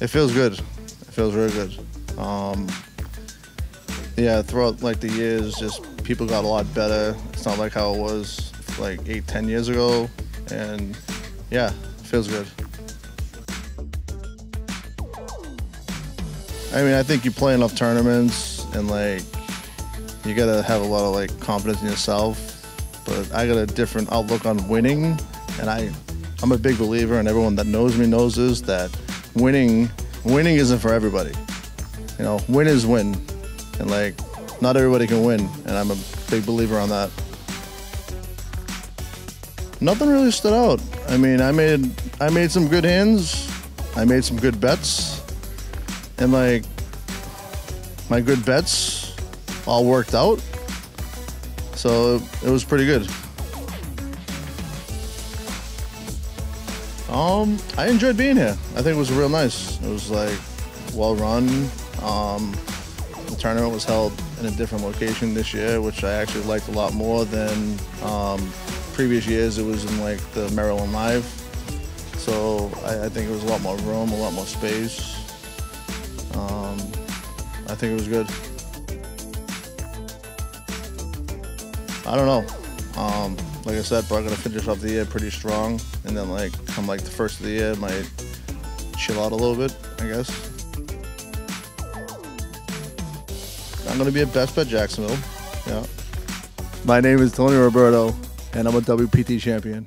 It feels good. It feels really good. Yeah, throughout like the years, just people got a lot better. It's not like how it was like 8-10 years ago, and yeah, it feels good. I mean, I think you play enough tournaments and like you gotta have a lot of like confidence in yourself. But I got a different outlook on winning, and I'm a big believer, and everyone that knows me knows this, that winning isn't for everybody. You know, win is win, and like not everybody can win, and I'm a big believer on that. Nothing really stood out. I mean, I made some good hands, I made some good bets, and like my good bets all worked out. So it was pretty good. I enjoyed being here. I think it was real nice. It was like well run. The tournament was held in a different location this year, which I actually liked a lot more than previous years. It was in like the Maryland Live. So I think it was a lot more room, a lot more space. I think it was good. I don't know. Like I said, probably gonna finish off the year pretty strong, and then like come like the first of the year, might chill out a little bit, I guess. I'm gonna be at Best Bet Jacksonville. Yeah. My name is Tony Ruberto, and I'm a WPT champion.